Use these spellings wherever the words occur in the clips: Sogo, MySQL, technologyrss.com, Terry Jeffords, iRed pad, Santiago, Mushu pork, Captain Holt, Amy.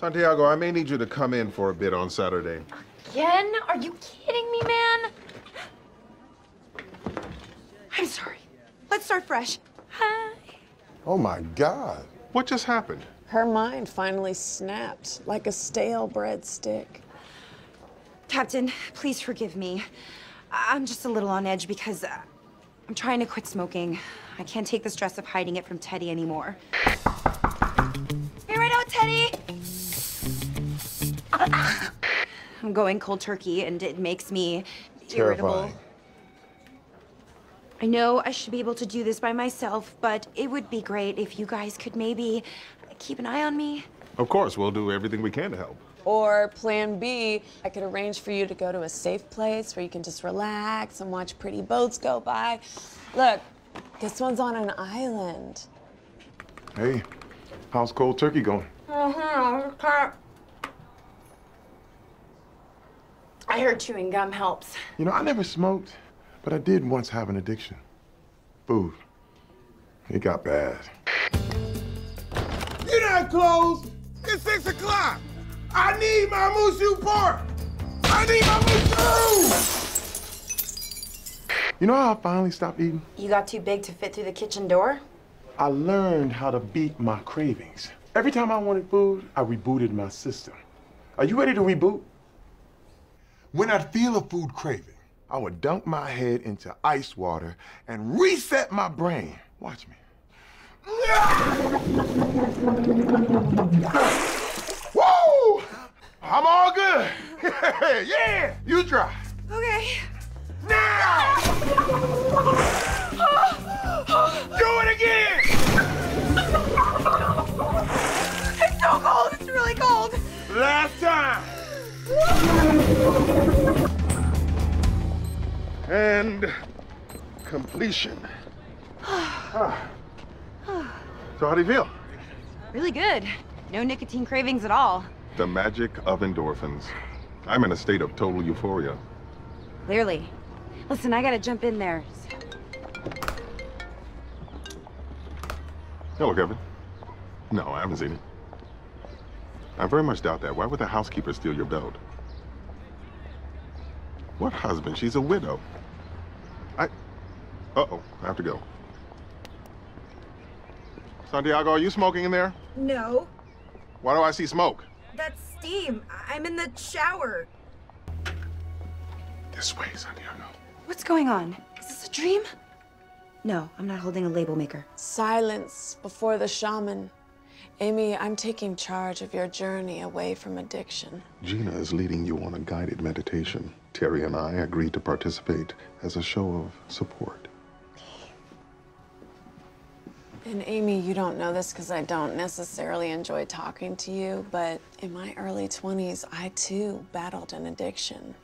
Santiago, I may need you to come in for a bit on Saturday. Again? Are you kidding me, man? I'm sorry. Let's start fresh. Hi. Oh, my God. What just happened? Her mind finally snapped like a stale breadstick. Captain, please forgive me. I'm just a little on edge because I'm trying to quit smoking. I can't take the stress of hiding it from Teddy anymore. Be right out, Teddy! I'm going cold turkey, and it makes me irritable. Terrifying. I know I should be able to do this by myself, but it would be great if you guys could maybe keep an eye on me. Of course, we'll do everything we can to help. Or plan B, I could arrange for you to go to a safe place where you can just relax and watch pretty boats go by. Look, this one's on an island. Hey, how's cold turkey going? I heard chewing gum helps. You know, I never smoked, but I did once have an addiction. Food. It got bad. You're not closed. It's 6 o'clock. I need my Mushu pork! I need my Mushu! You know how I finally stopped eating? You got too big to fit through the kitchen door? I learned how to beat my cravings. Every time I wanted food, I rebooted my system. Are you ready to reboot? When I'd feel a food craving, I would dunk my head into ice water and reset my brain. Watch me. Woo! I'm all good. Yeah! You try. Okay. Now! Do it again! It's so cold. It's really cold. Last time. And completion. So how do you feel? Really good. No nicotine cravings at all. The magic of endorphins. I'm in a state of total euphoria. Clearly. Listen, I gotta jump in there. Hello, Kevin. No, I haven't seen it. I very much doubt that. Why would the housekeeper steal your belt? What husband? She's a widow. Uh-oh, I have to go. Santiago, are you smoking in there? No. Why do I see smoke? That's steam. I'm in the shower. This way, Santiago. What's going on? Is this a dream? No, I'm not holding a label maker. Silence before the shaman. Amy, I'm taking charge of your journey away from addiction. Gina is leading you on a guided meditation. Terry and I agreed to participate as a show of support. And Amy, you don't know this because I don't necessarily enjoy talking to you, but in my early 20s, I too battled an addiction.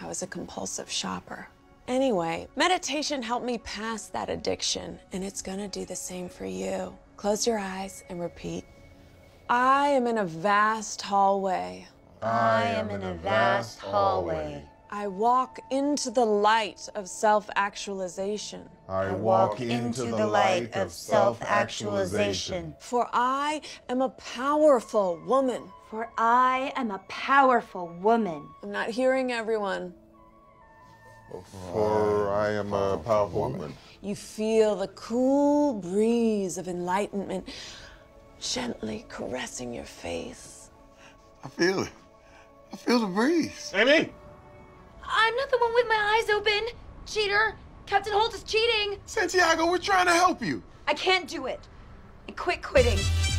I was a compulsive shopper. Anyway, meditation helped me pass that addiction, and it's gonna do the same for you. Close your eyes and repeat. I am in a vast hallway. I am in a vast hallway. I walk into the light of self-actualization. I walk into the light of self-actualization. For I am a powerful woman. For I am a powerful woman. I'm not hearing everyone. For I am a powerful woman. You feel the cool breeze of enlightenment gently caressing your face. I feel it. I feel the breeze. Amy! I'm not the one with my eyes open. Cheater. Captain Holt is cheating. Santiago, we're trying to help you. I can't do it. I quit quitting.